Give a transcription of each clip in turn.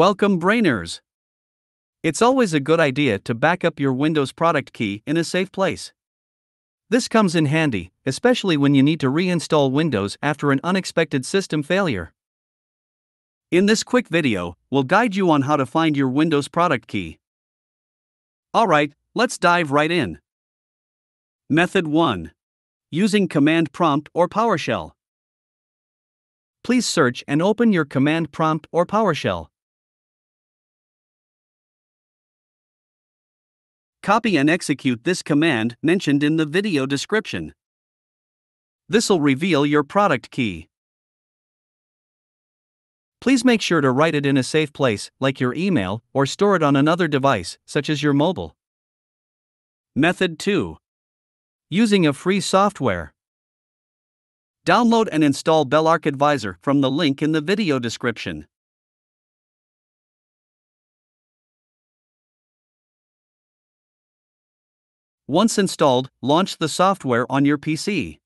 Welcome, brainers! It's always a good idea to back up your Windows product key in a safe place. This comes in handy, especially when you need to reinstall Windows after an unexpected system failure. In this quick video, we'll guide you on how to find your Windows product key. Alright, let's dive right in. Method 1. Using Command Prompt or PowerShell. Please search and open your Command Prompt or PowerShell. Copy and execute this command mentioned in the video description. This'll reveal your product key. Please make sure to write it in a safe place, like your email, or store it on another device, such as your mobile. Method 2. Using a free software. Download and install Belarc Advisor from the link in the video description. Once installed, launch the software on your PC.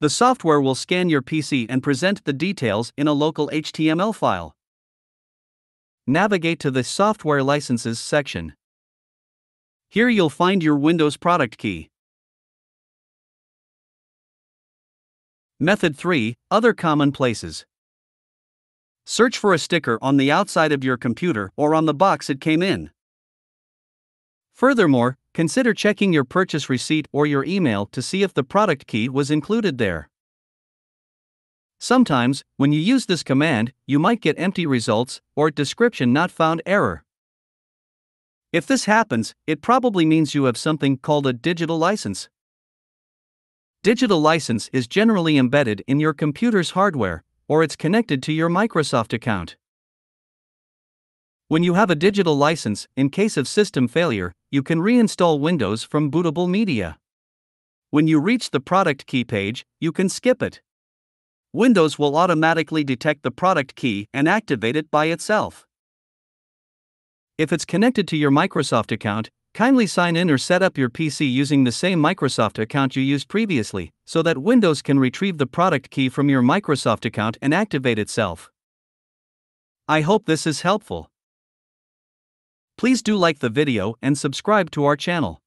The software will scan your PC and present the details in a local HTML file. Navigate to the Software Licenses section. Here you'll find your Windows product key. Method 3. Other common places. Search for a sticker on the outside of your computer or on the box it came in. Furthermore, consider checking your purchase receipt or your email to see if the product key was included there. Sometimes, when you use this command, you might get empty results or description not found error. If this happens, it probably means you have something called a digital license. Digital license is generally embedded in your computer's hardware, or it's connected to your Microsoft account. When you have a digital license, in case of system failure, you can reinstall Windows from bootable media. When you reach the product key page, you can skip it. Windows will automatically detect the product key and activate it by itself. If it's connected to your Microsoft account, kindly sign in or set up your PC using the same Microsoft account you used previously, so that Windows can retrieve the product key from your Microsoft account and activate itself. I hope this is helpful. Please do like the video and subscribe to our channel.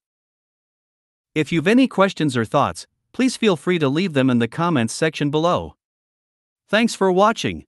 If you've any questions or thoughts, please feel free to leave them in the comments section below. Thanks for watching.